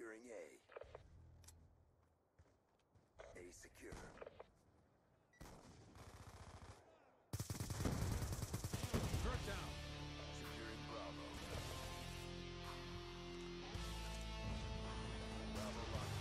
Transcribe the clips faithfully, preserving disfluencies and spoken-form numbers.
Securing A. A secure. Turret down. Securing Bravo. Bravo locked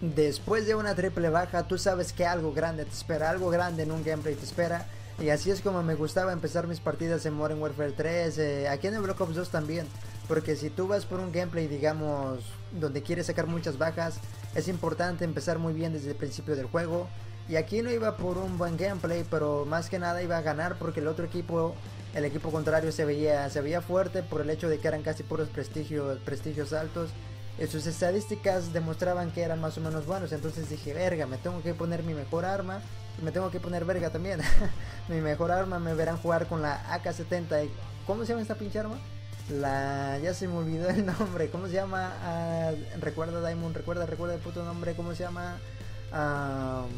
down. Después de una triple baja, tú sabes que algo grande te espera, algo grande en un gameplay te espera. Y así es como me gustaba empezar mis partidas en Modern Warfare tres, eh, aquí en el Black Ops dos también. Porque si tú vas por un gameplay, digamos, donde quieres sacar muchas bajas, es importante empezar muy bien desde el principio del juego. Y aquí no iba por un buen gameplay, pero más que nada iba a ganar porque el otro equipo, el equipo contrario se veía, se veía fuerte por el hecho de que eran casi puros prestigios, prestigios altos. Y sus estadísticas demostraban que eran más o menos buenos. Entonces dije, verga, me tengo que poner mi mejor arma. Me tengo que poner verga también. Mi mejor arma, me verán jugar con la A K setenta. ¿Cómo se llama esta pinche arma? La... ya se me olvidó el nombre. ¿Cómo se llama? Uh, recuerda, Diamond, recuerda, recuerda el puto nombre. ¿Cómo se llama? Um...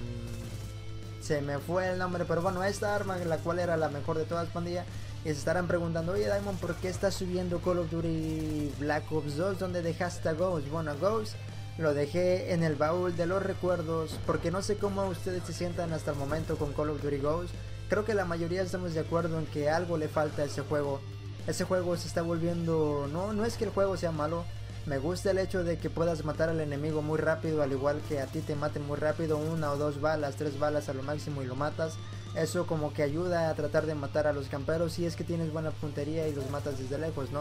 Se me fue el nombre. Pero bueno, esta arma, la cual era la mejor de todas, pandillas. Y se estarán preguntando, oye Diamond, ¿por qué estás subiendo Call of Duty Black Ops dos? ¿Dónde dejaste a Ghost? Bueno, Ghost lo dejé en el baúl de los recuerdos, porque no sé cómo ustedes se sientan hasta el momento con Call of Duty Ghost. Creo que la mayoría estamos de acuerdo en que algo le falta a ese juego. Ese juego se está volviendo... no, no es que el juego sea malo. Me gusta el hecho de que puedas matar al enemigo muy rápido, al igual que a ti te maten muy rápido, una o dos balas, tres balas a lo máximo y lo matas. Eso como que ayuda a tratar de matar a los camperos si es que tienes buena puntería y los matas desde lejos, ¿no?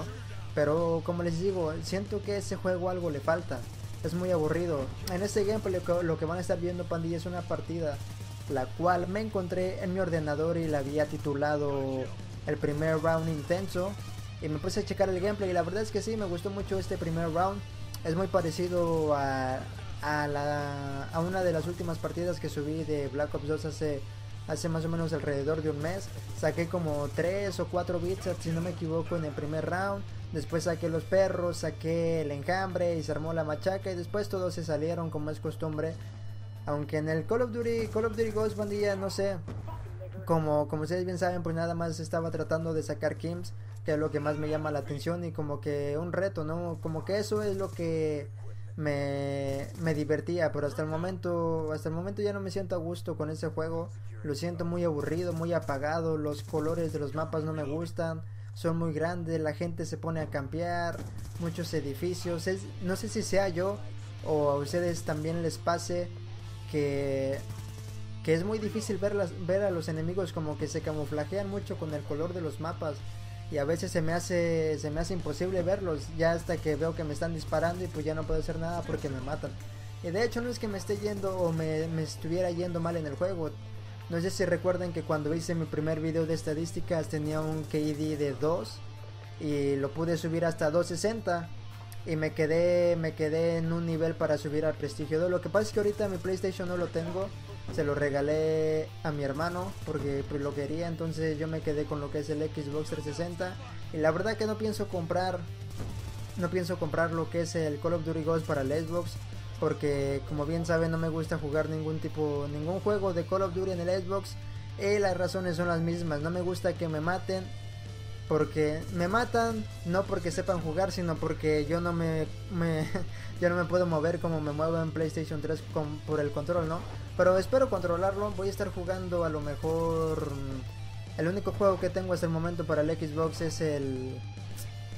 Pero como les digo, siento que a ese juego algo le falta. Es muy aburrido. En este gameplay lo que van a estar viendo, pandilla, es una partida la cual me encontré en mi ordenador y la había titulado el primer round intenso. Y me puse a checar el gameplay y la verdad es que sí, me gustó mucho este primer round. Es muy parecido a, a, la, a una de las últimas partidas que subí de Black Ops dos hace... hace más o menos alrededor de un mes. Saqué como tres o cuatro bits, si no me equivoco, en el primer round. Después saqué los perros, saqué el enjambre y se armó la machaca. Y después todos se salieron como es costumbre. Aunque en el Call of Duty, Call of Duty Ghost, bandilla, no sé. Como, como ustedes bien saben, pues nada más estaba tratando de sacar K E M s, que es lo que más me llama la atención y como que un reto, ¿no? Como que eso es lo que... Me, me divertía, pero hasta el momento hasta el momento ya no me siento a gusto con ese juego. Lo siento muy aburrido, muy apagado. Los colores de los mapas no me gustan, son muy grandes, la gente se pone a campear, muchos edificios. Es, no sé si sea yo o a ustedes también les pase que, que es muy difícil ver, las, ver a los enemigos, como que se camuflajean mucho con el color de los mapas. Y a veces se me hace se me hace imposible verlos, ya hasta que veo que me están disparando y pues ya no puedo hacer nada porque me matan. Y de hecho no es que me esté yendo o me, me estuviera yendo mal en el juego. No sé si recuerdan que cuando hice mi primer video de estadísticas tenía un K D de dos y lo pude subir hasta doscientos sesenta. Y me quedé, me quedé en un nivel para subir al prestigio dos. Lo que pasa es que ahorita mi PlayStation no lo tengo. Se lo regalé a mi hermano porque pues lo quería. Entonces yo me quedé con lo que es el Xbox trescientos sesenta. Y la verdad que no pienso comprar. No pienso comprar lo que es el Call of Duty Ghost para el Xbox. Porque como bien saben, no me gusta jugar ningún tipo, ningún juego de Call of Duty en el Xbox. Y las razones son las mismas. No me gusta que me maten. Porque me matan, no porque sepan jugar, sino porque yo no me, me yo no me puedo mover como me muevo en PlayStation tres con, por el control, ¿no? Pero espero controlarlo. Voy a estar jugando a lo mejor... El único juego que tengo hasta el momento para el Xbox es el...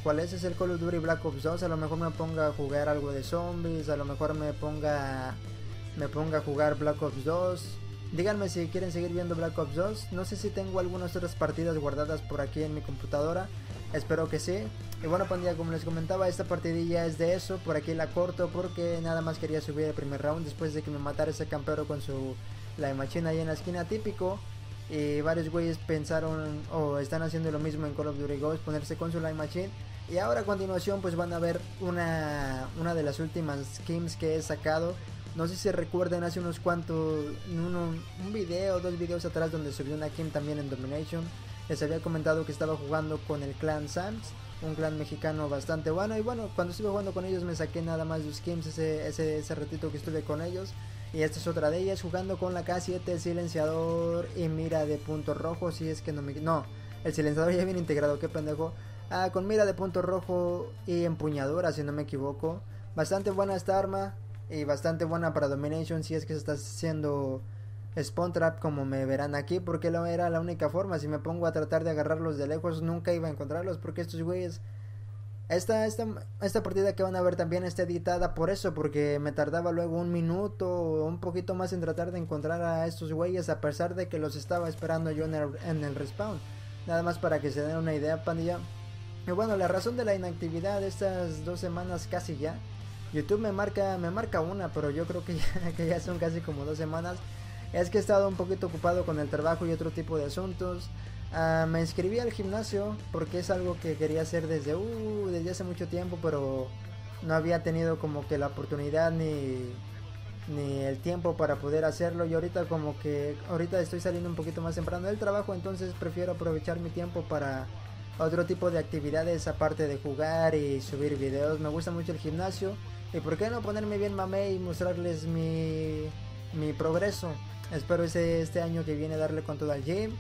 ¿Cuál es? Es el Call of Duty Black Ops dos. A lo mejor me ponga a jugar algo de zombies, a lo mejor me ponga... Me ponga a jugar Black Ops dos. Díganme si quieren seguir viendo Black Ops dos. No sé si tengo algunas otras partidas guardadas por aquí en mi computadora. Espero que sí. Y bueno, pandilla, como les comentaba, esta partidilla es de eso. Por aquí la corto porque nada más quería subir el primer round después de que me matara ese campero con su la machina ahí en la esquina, típico. Y varios güeyes pensaron o oh, están haciendo lo mismo en Call of Duty Ghost, ponerse con su Live Machine. Y ahora a continuación pues van a ver una, una de las últimas skins que he sacado. No sé si recuerdan hace unos cuantos, uno, un video, dos videos atrás donde subí una K E M también en Domination. Les había comentado que estaba jugando con el Clan Sams, un clan mexicano bastante bueno. Y bueno, cuando estuve jugando con ellos me saqué nada más dos K E M s ese, ese, ese ratito que estuve con ellos. Y esta es otra de ellas, jugando con la K siete, silenciador y mira de punto rojo, si es que no me... No, El silenciador ya viene integrado, qué pendejo. Ah, con mira de punto rojo y empuñadura, si no me equivoco. Bastante buena esta arma y bastante buena para Domination si es que se está haciendo spawn trap, como me verán aquí, porque no era la única forma. Si me pongo a tratar de agarrarlos de lejos, nunca iba a encontrarlos, porque estos güeyes... Esta, esta, esta partida que van a ver también está editada por eso, porque me tardaba luego un minuto o un poquito más en tratar de encontrar a estos güeyes, a pesar de que los estaba esperando yo en el, en el respawn. Nada más para que se den una idea, pandilla. Y bueno, la razón de la inactividad de estas dos semanas casi ya, YouTube me marca, me marca una, pero yo creo que ya, que ya son casi como dos semanas, es que he estado un poquito ocupado con el trabajo y otro tipo de asuntos. Uh, me inscribí al gimnasio porque es algo que quería hacer desde, uh, desde hace mucho tiempo, pero no había tenido como que la oportunidad ni, ni el tiempo para poder hacerlo. Y ahorita como que ahorita estoy saliendo un poquito más temprano del trabajo, entonces prefiero aprovechar mi tiempo para otro tipo de actividades aparte de jugar y subir videos. Me gusta mucho el gimnasio y por qué no ponerme bien mamé y mostrarles mi, mi progreso. Espero ese, este año que viene darle con todo al gym.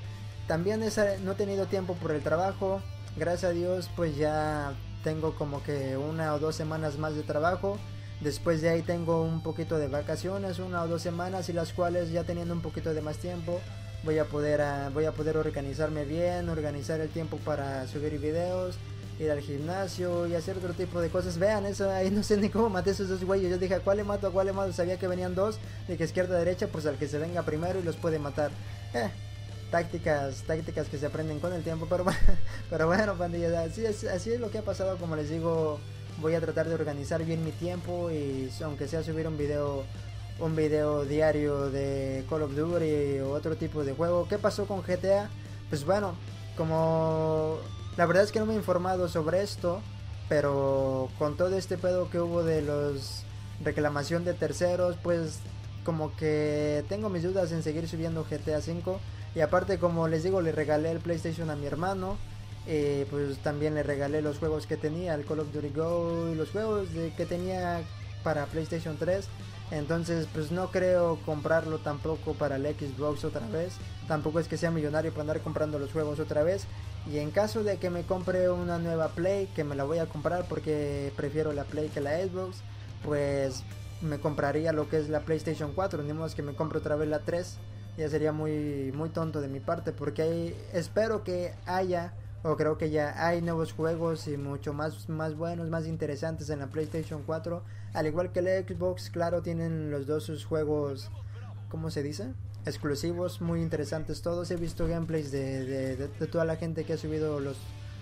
También esa, no he tenido tiempo por el trabajo, gracias a Dios pues ya tengo como que una o dos semanas más de trabajo, después de ahí tengo un poquito de vacaciones, una o dos semanas, y las cuales ya teniendo un poquito de más tiempo voy a poder, uh, voy a poder organizarme bien, organizar el tiempo para subir videos, ir al gimnasio y hacer otro tipo de cosas. Vean eso, ahí no sé ni cómo maté a esos dos güeyes, yo dije a cuál le mato, a cuál le mato, sabía que venían dos, de que izquierda a derecha, pues al que se venga primero y los puede matar. Eh. Tácticas, tácticas que se aprenden con el tiempo, pero, pero bueno, pandilla, así es, así es lo que ha pasado. Como les digo, voy a tratar de organizar bien mi tiempo y aunque sea subir un video, un video diario de Call of Duty o otro tipo de juego. ¿Qué pasó con G T A? Pues bueno, como la verdad es que no me he informado sobre esto, pero con todo este pedo que hubo de los reclamación de terceros, pues como que tengo mis dudas en seguir subiendo G T A cinco. Y aparte, como les digo, le regalé el PlayStation a mi hermano, eh, pues también le regalé los juegos que tenía, el Call of Duty Ghost, los juegos de, que tenía para PlayStation tres. Entonces pues no creo comprarlo tampoco para el Xbox otra vez. Tampoco es que sea millonario para andar comprando los juegos otra vez. Y en caso de que me compre una nueva Play, que me la voy a comprar porque prefiero la Play que la Xbox, pues me compraría lo que es la PlayStation cuatro. Ni modo que me compre otra vez la tres. Ya sería muy, muy tonto de mi parte, porque hay, espero que haya, o creo que ya hay nuevos juegos y mucho más, más buenos, más interesantes en la PlayStation cuatro. Al igual que el Xbox, claro, tienen los dos sus juegos, ¿cómo se dice? Exclusivos, muy interesantes todos. He visto gameplays de, de, de, de toda la gente que ha subido los,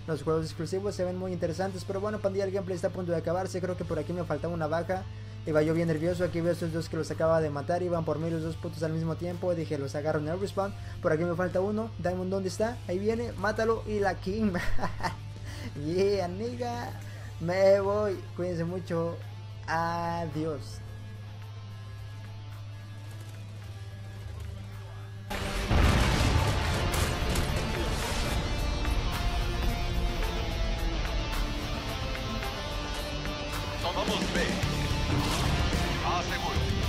los juegos exclusivos, se ven muy interesantes. Pero bueno, pandilla, el gameplay está a punto de acabarse, creo que por aquí me faltaba una baja. Iba yo bien nervioso, aquí veo a estos dos que los acaba de matar, iban por mí los dos putos al mismo tiempo, dije los agarro en el respawn, por aquí me falta uno, Diamond ¿dónde está? Ahí viene, mátalo y la Kim. Yeah, nigga, me voy, cuídense mucho, adiós. Tomamos B. Seguro.